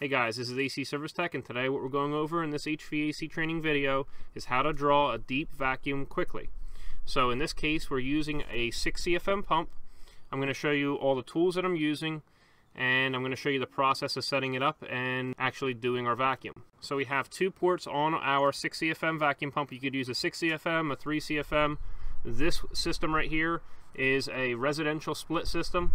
Hey guys, this is AC Service Tech, and today what we're going over in this HVAC training video is how to draw a deep vacuum quickly. So in this case, we're using a 6 CFM pump. I'm going to show you all the tools that I'm using, and I'm going to show you the process of setting it up and actually doing our vacuum. So we have two ports on our 6 CFM vacuum pump. You could use a 6 CFM, a 3 CFM. This system right here is a residential split system.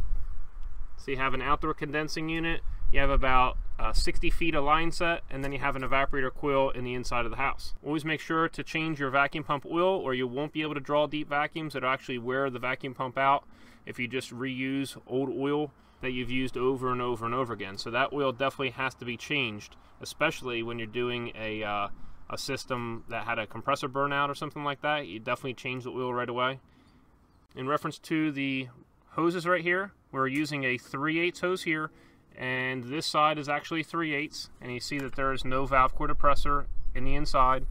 So you have an outdoor condensing unit, you have about 60 feet of line set, and then you have an evaporator coil in the inside of the house. Always make sure to change your vacuum pump oil or you won't be able to draw deep vacuums. It'll actually wear the vacuum pump out if you just reuse old oil that you've used over and over and over again. So that oil definitely has to be changed, especially when you're doing a system that had a compressor burnout or something like that. You definitely change the oil right away. In reference to the hoses right here, we're using a 3/8 hose here, and this side is actually 3/8, and you see that there is no valve core depressor in the inside.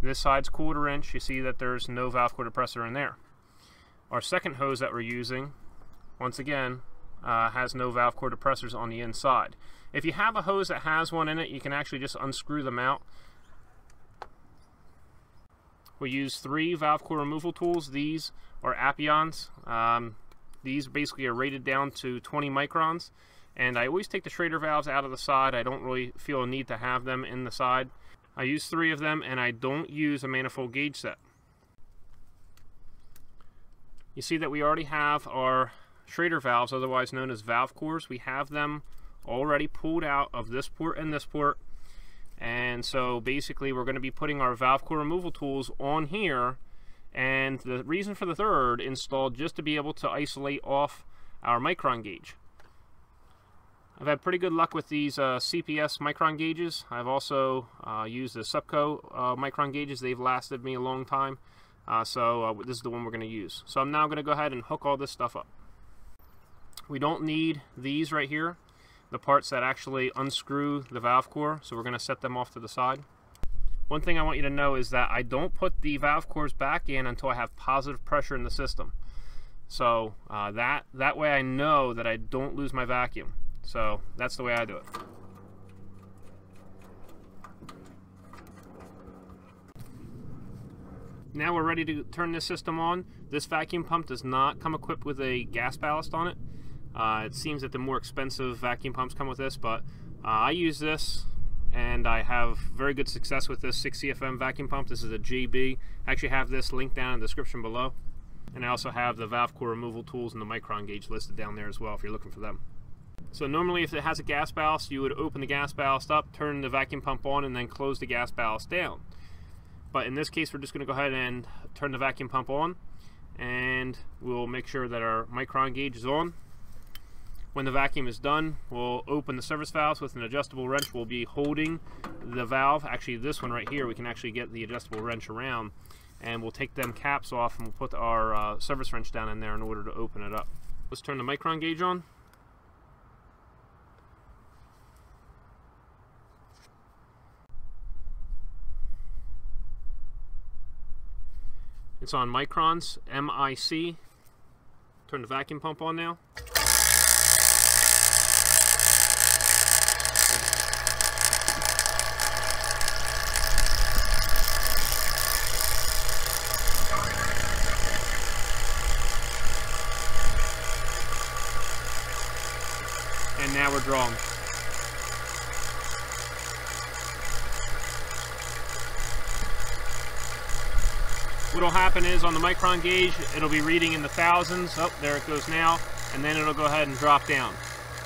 This side's 1/4 inch, you see that there's no valve core depressor in there. Our second hose that we're using, once again, has no valve core depressors on the inside. If you have a hose that has one in it, you can actually just unscrew them out. We use 3 valve core removal tools. These are Appions. These basically are rated down to 20 microns. And I always take the Schrader valves out of the side. I don't really feel a need to have them in the side. I use 3 of them, and I don't use a manifold gauge set. You see that we already have our Schrader valves, otherwise known as valve cores. We have them already pulled out of this port and this port. And so basically we're going to be putting our valve core removal tools on here. And the reason for the third installed just to be able to isolate off our micron gauge. I've had pretty good luck with these CPS micron gauges. I've also used the Supco micron gauges. They've lasted me a long time. This is the one we're going to use. So I'm now going to go ahead and hook all this stuff up. We don't need these right here, the parts that actually unscrew the valve core. So we're going to set them off to the side. One thing I want you to know is that I don't put the valve cores back in until I have positive pressure in the system. So that way I know that I don't lose my vacuum. So that's the way I do it. Now we're ready to turn this system on. This vacuum pump does not come equipped with a gas ballast on it. It seems that the more expensive vacuum pumps come with this, but I use this and I have very good success with this 6 CFM vacuum pump. This is a GB. I actually have this linked down in the description below. And I also have the valve core removal tools and the micron gauge listed down there as well if you're looking for them. So normally if it has a gas ballast, you would open the gas ballast up, turn the vacuum pump on, and then close the gas ballast down. But in this case, we're just going to go ahead and turn the vacuum pump on, and we'll make sure that our micron gauge is on. When the vacuum is done, we'll open the service valves with an adjustable wrench. We'll be holding the valve, actually this one right here, we can actually get the adjustable wrench around, and we'll take them caps off and we'll put our service wrench down in there in order to open it up. Let's turn the micron gauge on. It's on microns, MIC. Turn the vacuum pump on now. And now we're drawing. What'll happen is on the micron gauge, it'll be reading in the thousands. Oh, there it goes now. And then it'll go ahead and drop down.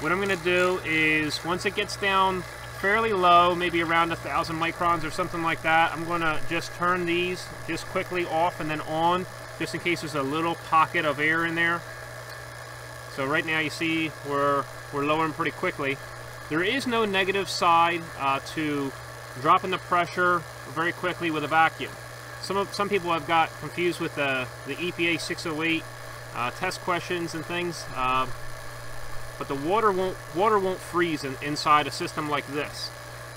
What I'm going to do is once it gets down fairly low, maybe around 1,000 microns or something like that, I'm going to just turn these just quickly off and then on, just in case there's a little pocket of air in there. So right now you see we're lowering pretty quickly. There is no negative side to dropping the pressure very quickly with a vacuum. Some people have got confused with the EPA 608 test questions and things, but the water won't freeze inside a system like this.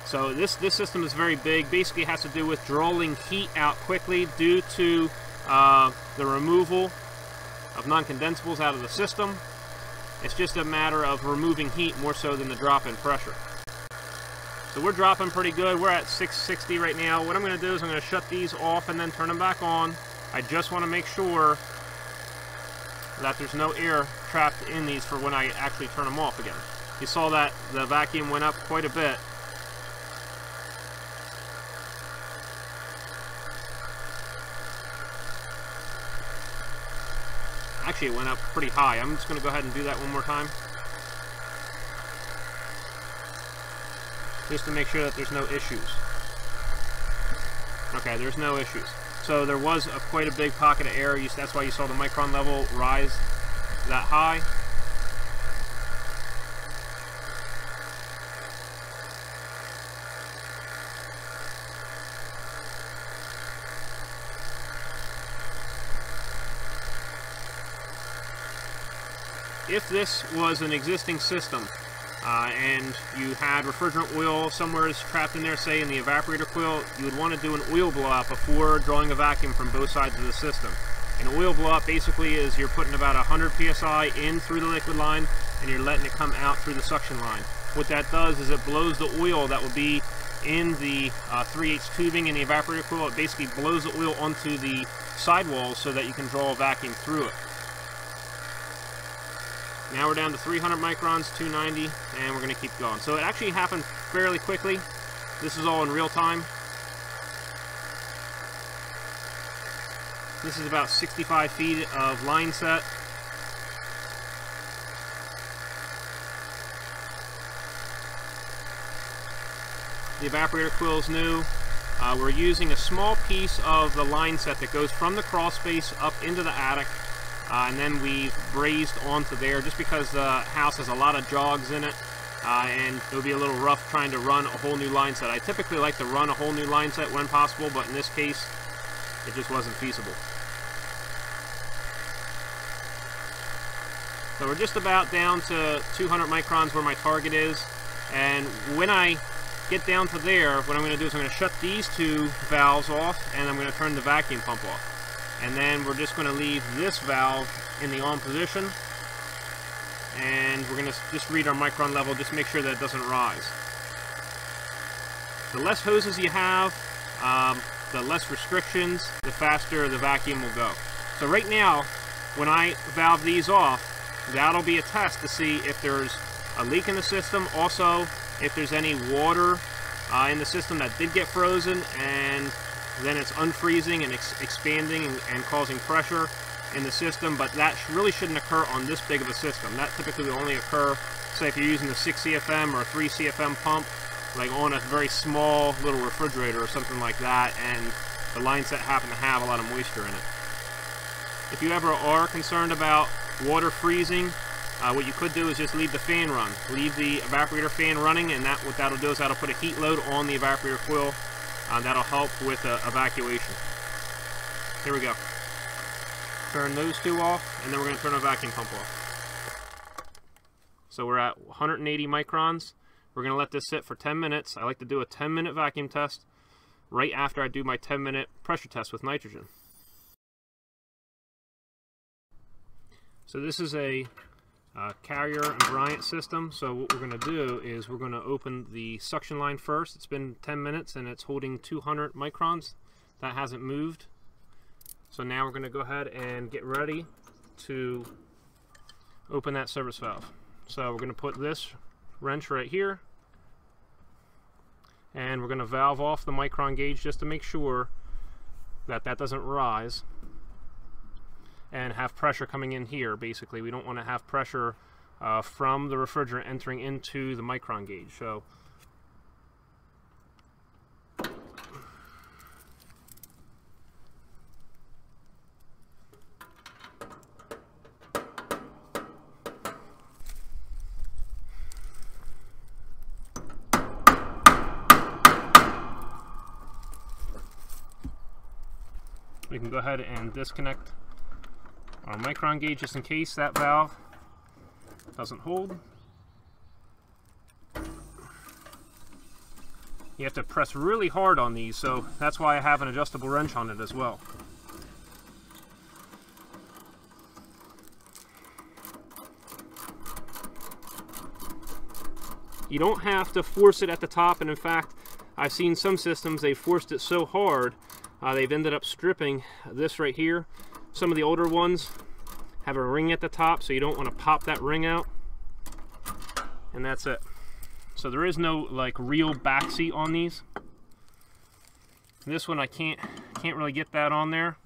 So this system is very big. Basically, it has to do with drawing heat out quickly due to the removal of non-condensables out of the system. It's just a matter of removing heat more so than the drop in pressure. So we're dropping pretty good. We're at 660 right now. What I'm going to do is I'm going to shut these off and then turn them back on. I just want to make sure that there's no air trapped in these for when I actually turn them off again. You saw that the vacuum went up quite a bit. Actually, it went up pretty high. I'm just going to go ahead and do that one more time, just to make sure that there's no issues. Okay, there's no issues. So there was quite a big pocket of air. That's why you saw the micron level rise that high. If this was an existing system and you had refrigerant oil somewhere is trapped in there, say in the evaporator coil, you would want to do an oil blowout before drawing a vacuum from both sides of the system. An oil blowout basically is you're putting about 100 psi in through the liquid line and you're letting it come out through the suction line. What that does is it blows the oil that will be in the 3/8 tubing in the evaporator coil. It basically blows the oil onto the sidewalls so that you can draw a vacuum through it. Now we're down to 300 microns, 290, and we're going to keep going. So it actually happened fairly quickly. This is all in real time. This is about 65 feet of line set. The evaporator coil is new. We're using a small piece of the line set that goes from the crawl space up into the attic. And then we've brazed onto there just because the house has a lot of jogs in it and it'll be a little rough trying to run a whole new line set. I typically like to run a whole new line set when possible, but in this case it just wasn't feasible. So we're just about down to 200 microns where my target is, and when I get down to there, what I'm going to do is I'm going to shut these two valves off and I'm going to turn the vacuum pump off. And then we're just going to leave this valve in the on position, and we're going to just read our micron level, just make sure that it doesn't rise. The less hoses you have, the less restrictions, the faster the vacuum will go. So right now, when I valve these off, that'll be a test to see if there's a leak in the system, also if there's any water in the system that did get frozen, and then it's unfreezing and expanding and causing pressure in the system. But that really shouldn't occur on this big of a system. That typically will only occur, say, if you're using a 6 CFM or a 3 CFM pump, like on a very small little refrigerator or something like that, and the line set happen to have a lot of moisture in it. If you ever are concerned about water freezing, what you could do is just leave the fan run. Leave the evaporator fan running, and what that'll do is that'll put a heat load on the evaporator coil. That'll help with evacuation. Here we go. Turn those two off, and then we're going to turn our vacuum pump off. So we're at 180 microns. We're going to let this sit for 10 minutes. I like to do a 10-minute vacuum test right after I do my 10-minute pressure test with nitrogen. So this is a Carrier and Bryant system. So what we're going to do is we're going to open the suction line first. It's been 10 minutes and it's holding 200 microns. That hasn't moved. So now we're going to go ahead and get ready to open that service valve. So we're going to put this wrench right here, and we're going to valve off the micron gauge just to make sure that that doesn't rise and have pressure coming in here. Basically, we don't want to have pressure from the refrigerant entering into the micron gauge. So we can go ahead and disconnect our micron gauge just in case that valve doesn't hold. You have to press really hard on these, so that's why I have an adjustable wrench on it as well. You don't have to force it at the top, and in fact, I've seen some systems, they forced it so hard, they've ended up stripping this right here. Some of the older ones have a ring at the top, so you don't want to pop that ring out. And that's it. So there is no like real back seat on these. This one I can't really get that on there.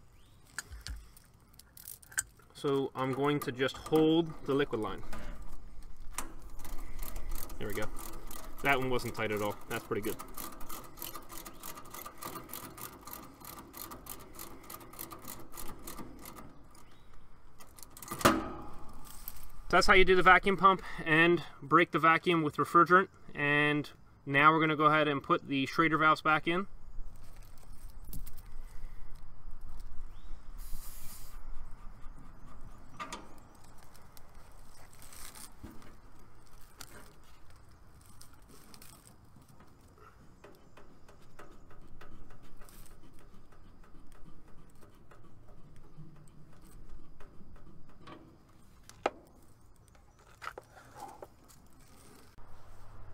So I'm going to just hold the liquid line. There we go. That one wasn't tight at all. That's pretty good. So that's how you do the vacuum pump and break the vacuum with refrigerant. And now we're going to go ahead and put the Schrader valves back in.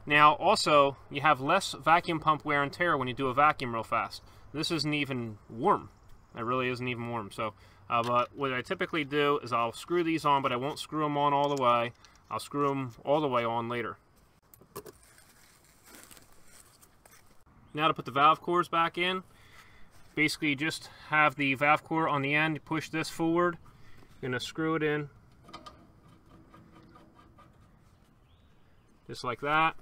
Now also, you have less vacuum pump wear and tear when you do a vacuum real fast. This isn't even warm. It really isn't even warm. So, but what I typically do is I'll screw these on, but I won't screw them on all the way. I'll screw them all the way on later. Now to put the valve cores back in, basically you just have the valve core on the end, you push this forward, you're gonna screw it in, just like that.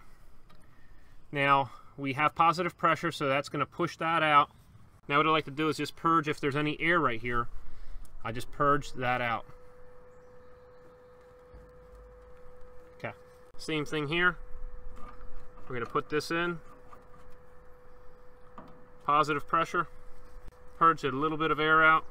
Now, we have positive pressure, so that's going to push that out. Now what I like to do is just purge if there's any air right here. I just purge that out. Okay, same thing here. We're going to put this in. Positive pressure. Purge a little bit of air out.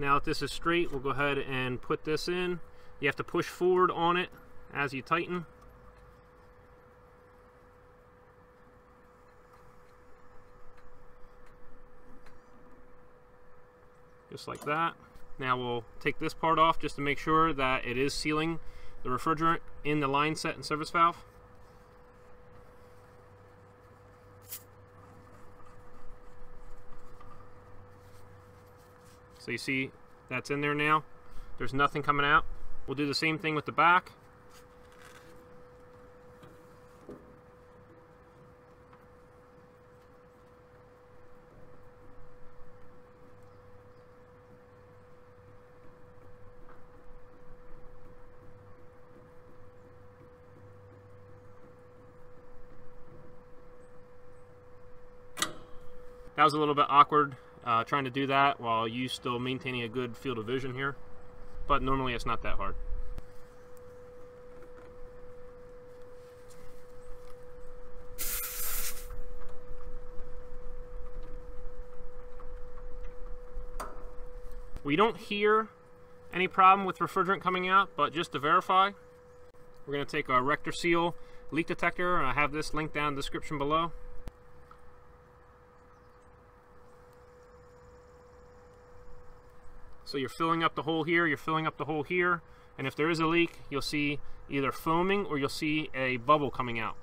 Now if this is straight, we'll go ahead and put this in. You have to push forward on it as you tighten. Just like that. Now we'll take this part off just to make sure that it is sealing the refrigerant in the line set and service valve. So you see that's in there now. There's nothing coming out. We'll do the same thing with the back. That was a little bit awkward. Trying to do that while you still maintaining a good field of vision here, but normally it's not that hard. We don't hear any problem with refrigerant coming out, but just to verify, we're going to take our Rector Seal leak detector, and I have this linked down in the description below. So you're filling up the hole here, you're filling up the hole here, and if there is a leak, you'll see either foaming or you'll see a bubble coming out.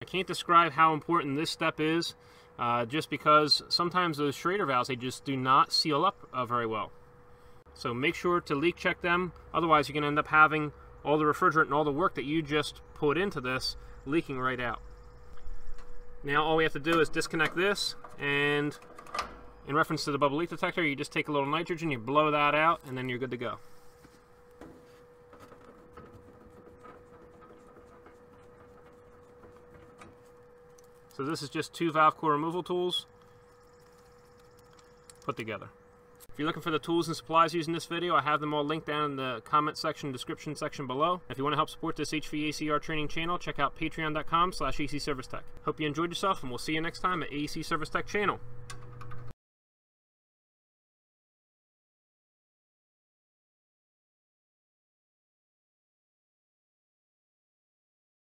I can't describe how important this step is, just because sometimes those Schrader valves, they just do not seal up very well. So make sure to leak check them, otherwise you're going to end up having all the refrigerant and all the work that you just put into this leaking right out. Now all we have to do is disconnect this, and in reference to the bubble leak detector, you just take a little nitrogen, you blow that out, and then you're good to go. So this is just two valve core removal tools put together. If you're looking for the tools and supplies used in this video, I have them all linked down in the comment section, description section below. If you want to help support this HVACR training channel, check out patreon.com/ACServiceTech. Hope you enjoyed yourself, and we'll see you next time at AC Service Tech channel.